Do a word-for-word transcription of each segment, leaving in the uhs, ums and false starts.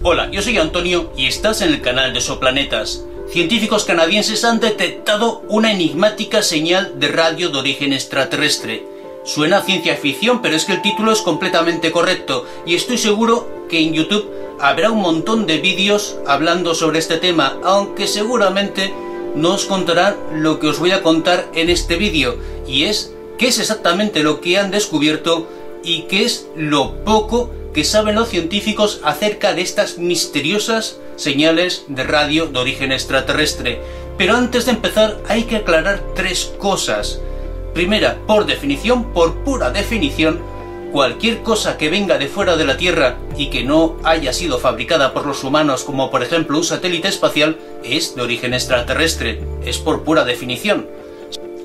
Hola, yo soy Antonio y estás en el canal de Exoplanetas. Científicos canadienses han detectado una enigmática señal de radio de origen extraterrestre. Suena a ciencia ficción, pero es que el título es completamente correcto y estoy seguro que en YouTube habrá un montón de vídeos hablando sobre este tema, aunque seguramente no os contarán lo que os voy a contar en este vídeo, y es qué es exactamente lo que han descubierto y qué es lo poco que saben los científicos acerca de estas misteriosas señales de radio de origen extraterrestre. Pero antes de empezar hay que aclarar tres cosas. Primera, por definición, por pura definición, cualquier cosa que venga de fuera de la Tierra y que no haya sido fabricada por los humanos, como por ejemplo un satélite espacial, es de origen extraterrestre. Es por pura definición.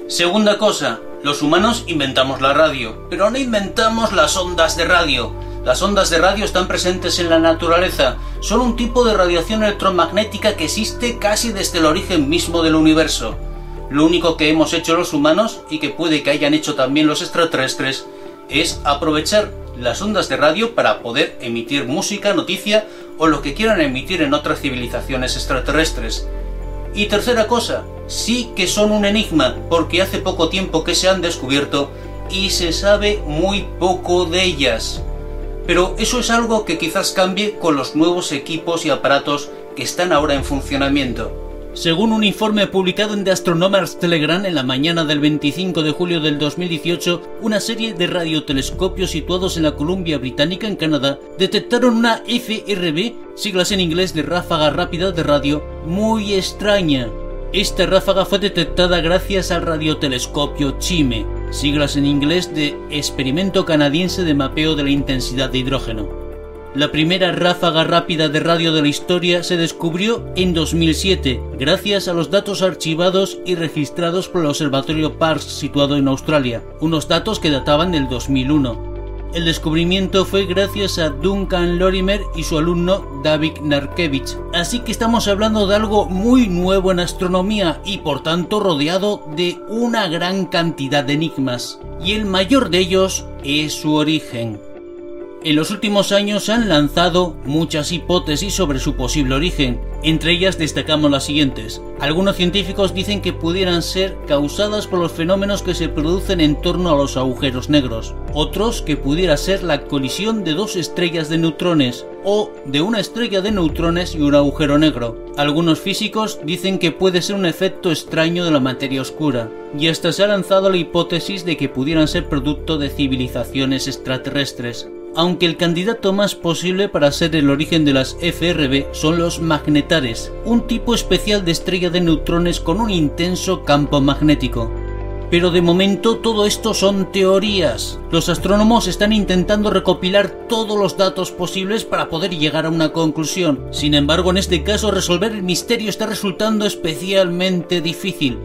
Segunda cosa, los humanos inventamos la radio, pero no inventamos las ondas de radio. Las ondas de radio están presentes en la naturaleza, son un tipo de radiación electromagnética que existe casi desde el origen mismo del universo. Lo único que hemos hecho los humanos, y que puede que hayan hecho también los extraterrestres, es aprovechar las ondas de radio para poder emitir música, noticia o lo que quieran emitir en otras civilizaciones extraterrestres. Y tercera cosa, sí que son un enigma, porque hace poco tiempo que se han descubierto y se sabe muy poco de ellas. Pero eso es algo que quizás cambie con los nuevos equipos y aparatos que están ahora en funcionamiento. Según un informe publicado en The Astronomers Telegram en la mañana del veinticinco de julio del dos mil dieciocho, una serie de radiotelescopios situados en la Columbia Británica en Canadá detectaron una F R B, siglas en inglés de ráfaga rápida de radio, muy extraña. Esta ráfaga fue detectada gracias al radiotelescopio CHIME, siglas en inglés de Experimento Canadiense de Mapeo de la Intensidad de Hidrógeno. La primera ráfaga rápida de radio de la historia se descubrió en dos mil siete, gracias a los datos archivados y registrados por el observatorio PARS situado en Australia, unos datos que databan del dos mil uno. El descubrimiento fue gracias a Duncan Lorimer y su alumno David Narkevich, así que estamos hablando de algo muy nuevo en astronomía y por tanto rodeado de una gran cantidad de enigmas, y el mayor de ellos es su origen. En los últimos años han lanzado muchas hipótesis sobre su posible origen. Entre ellas destacamos las siguientes. Algunos científicos dicen que pudieran ser causadas por los fenómenos que se producen en torno a los agujeros negros. Otros que pudiera ser la colisión de dos estrellas de neutrones o de una estrella de neutrones y un agujero negro. Algunos físicos dicen que puede ser un efecto extraño de la materia oscura. Y hasta se ha lanzado la hipótesis de que pudieran ser producto de civilizaciones extraterrestres. Aunque el candidato más posible para ser el origen de las F R B son los magnetares, un tipo especial de estrella de neutrones con un intenso campo magnético. Pero de momento todo esto son teorías. Los astrónomos están intentando recopilar todos los datos posibles para poder llegar a una conclusión. Sin embargo, en este caso resolver el misterio está resultando especialmente difícil.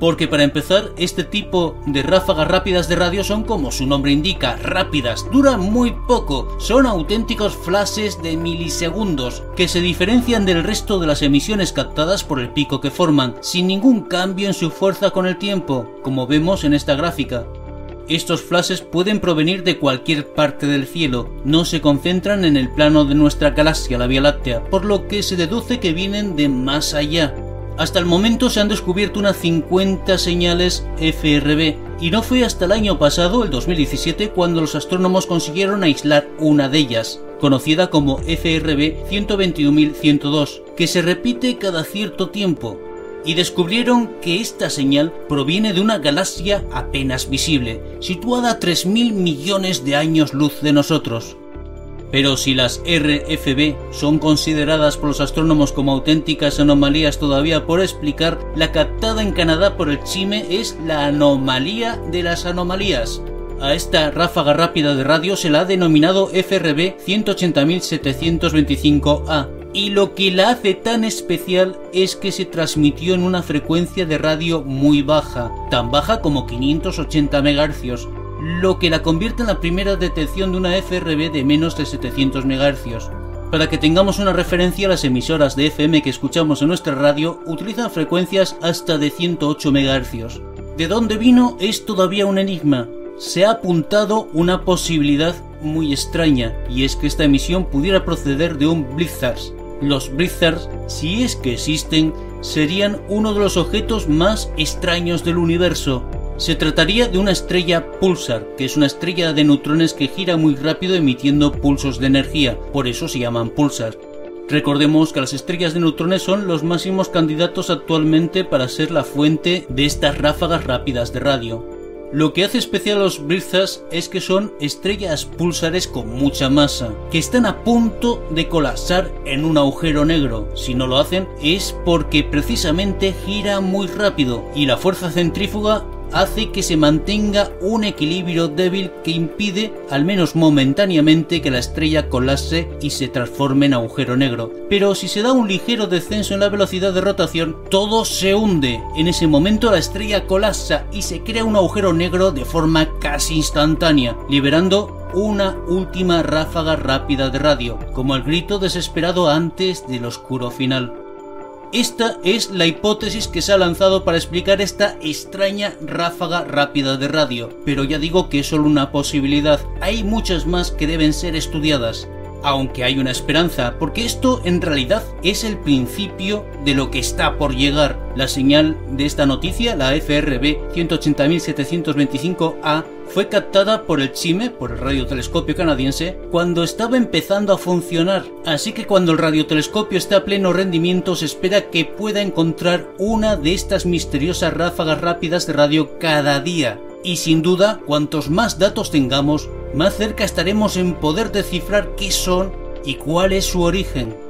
Porque para empezar, este tipo de ráfagas rápidas de radio son, como su nombre indica, rápidas, duran muy poco, son auténticos flashes de milisegundos, que se diferencian del resto de las emisiones captadas por el pico que forman, sin ningún cambio en su fuerza con el tiempo, como vemos en esta gráfica. Estos flashes pueden provenir de cualquier parte del cielo, no se concentran en el plano de nuestra galaxia, la Vía Láctea, por lo que se deduce que vienen de más allá. Hasta el momento se han descubierto unas cincuenta señales F R B, y no fue hasta el año pasado, el dos mil diecisiete, cuando los astrónomos consiguieron aislar una de ellas, conocida como F R B ciento veintiuno mil ciento dos, que se repite cada cierto tiempo, y descubrieron que esta señal proviene de una galaxia apenas visible, situada a tres mil millones de años luz de nosotros. Pero si las R F B son consideradas por los astrónomos como auténticas anomalías todavía por explicar, la captada en Canadá por el CHIME es la anomalía de las anomalías. A esta ráfaga rápida de radio se la ha denominado F R B ciento ochenta mil setecientos veinticinco A, y lo que la hace tan especial es que se transmitió en una frecuencia de radio muy baja, tan baja como quinientos ochenta megahercios. Lo que la convierte en la primera detección de una F R B de menos de setecientos megahercios. Para que tengamos una referencia, las emisoras de F M que escuchamos en nuestra radio utilizan frecuencias hasta de ciento ocho megahercios. ¿De dónde vino? Es todavía un enigma. Se ha apuntado una posibilidad muy extraña, y es que esta emisión pudiera proceder de un blizzard. Los blizzards, si es que existen, serían uno de los objetos más extraños del universo. Se trataría de una estrella pulsar, que es una estrella de neutrones que gira muy rápido emitiendo pulsos de energía, por eso se llaman pulsar. Recordemos que las estrellas de neutrones son los máximos candidatos actualmente para ser la fuente de estas ráfagas rápidas de radio. Lo que hace especial a los blizzards es que son estrellas pulsares con mucha masa, que están a punto de colapsar en un agujero negro. Si no lo hacen es porque precisamente gira muy rápido y la fuerza centrífuga hace que se mantenga un equilibrio débil que impide, al menos momentáneamente, que la estrella colapse y se transforme en agujero negro. Pero si se da un ligero descenso en la velocidad de rotación, todo se hunde. En ese momento la estrella colapsa y se crea un agujero negro de forma casi instantánea, liberando una última ráfaga rápida de radio, como el grito desesperado antes del oscuro final. Esta es la hipótesis que se ha lanzado para explicar esta extraña ráfaga rápida de radio, pero ya digo que es solo una posibilidad, hay muchas más que deben ser estudiadas, aunque hay una esperanza, porque esto en realidad es el principio de lo que está por llegar. La señal de esta noticia, la F R B ciento ochenta mil setecientos veinticinco A, fue captada por el CHIME, por el radiotelescopio canadiense, cuando estaba empezando a funcionar. Así que cuando el radiotelescopio esté a pleno rendimiento se espera que pueda encontrar una de estas misteriosas ráfagas rápidas de radio cada día. Y sin duda, cuantos más datos tengamos, más cerca estaremos en poder descifrar qué son y cuál es su origen.